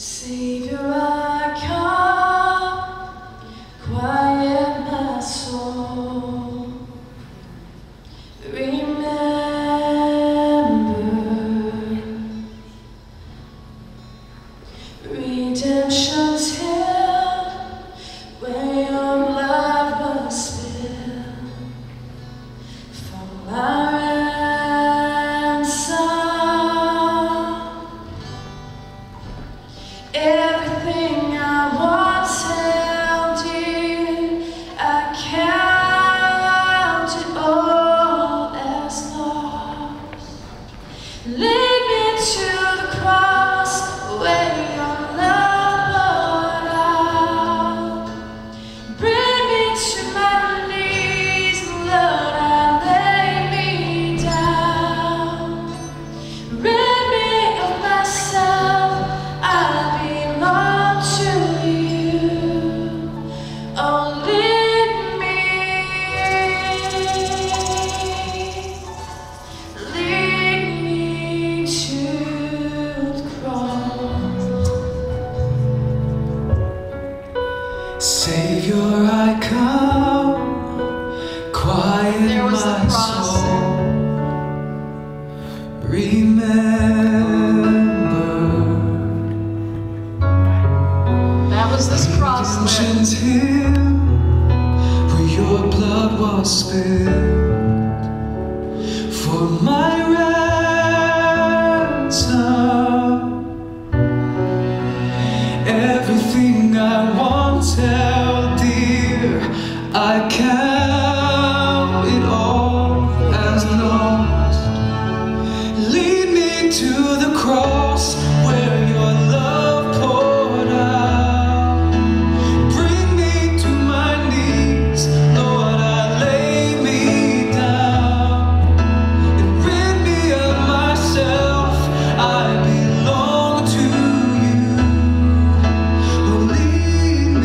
Savior, I come, quiet my soul. Remember, redemption's hill, where your blood was spilled for my ransom. Everything I once held dear, I count it all as lost. Lead me to the cross where your love poured out. Bring me to my knees, Lord, I lay me down. Rid me of myself, I Savior, I come, quiet my soul. Remember, that was this cross. Redemption's hill, where your blood was spilled for my ransom. Everything I once held, I count it all as lost. Lead me to the cross where your love poured out. Bring me to my knees, Lord, I lay me down. And rid me of myself, I belong to you. Oh, lead me.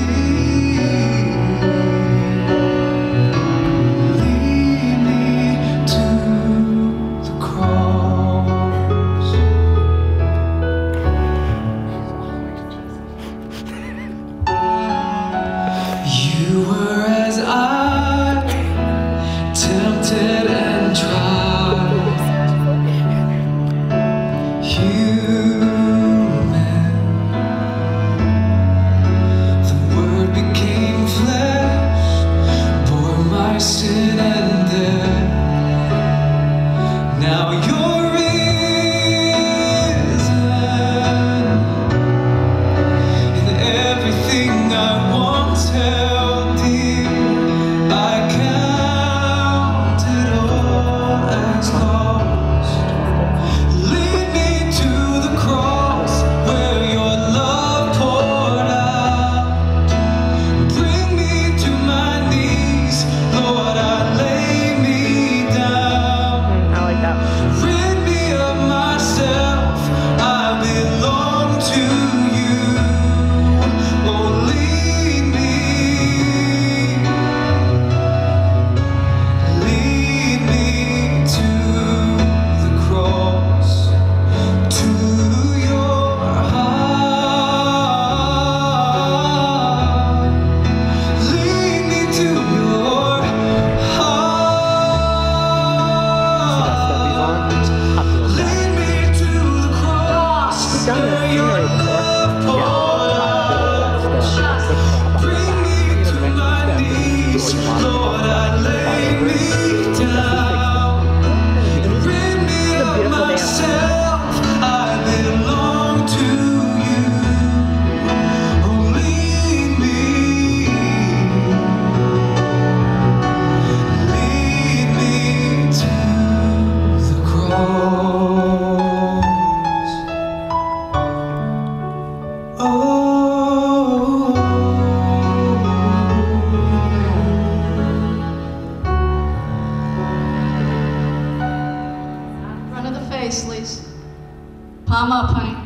Palm up, honey.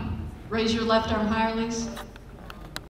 Raise your left arm higher, Lise.